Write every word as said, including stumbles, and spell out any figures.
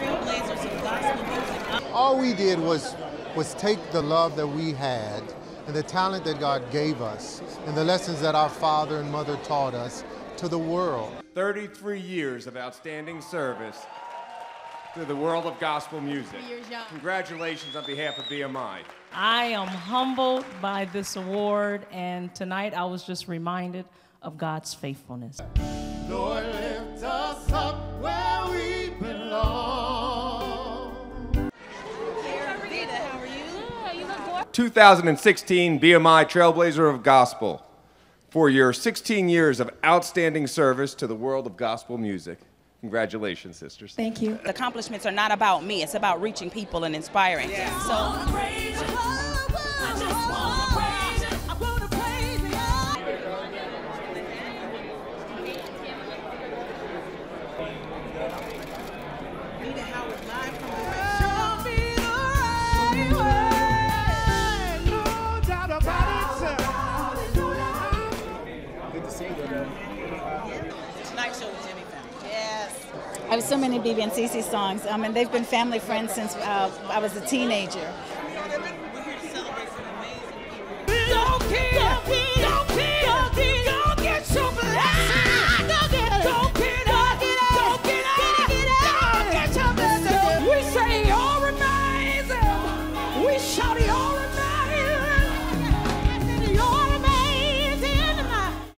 trailblazers of gospel music. All we did was, was take the love that we had and the talent that God gave us and the lessons that our father and mother taught us to the world. thirty-three years of outstanding service to the world of gospel music. Congratulations on behalf of B M I. I am humbled by this award, and tonight I was just reminded of God's faithfulness. Lord, lift us up where we belong. How are you? How are you? two thousand sixteen B M I Trailblazer of Gospel, for your sixteen years of outstanding service to the world of gospel music. Congratulations, sisters. Thank you. The accomplishments are not about me. It's about reaching people and inspiring. Yeah. So. Good to see you. Nice show, Jimmy. I have so many B B and CeCe songs. I mean, they've been family friends since uh, I was a teenager. We're here to celebrate some amazing people.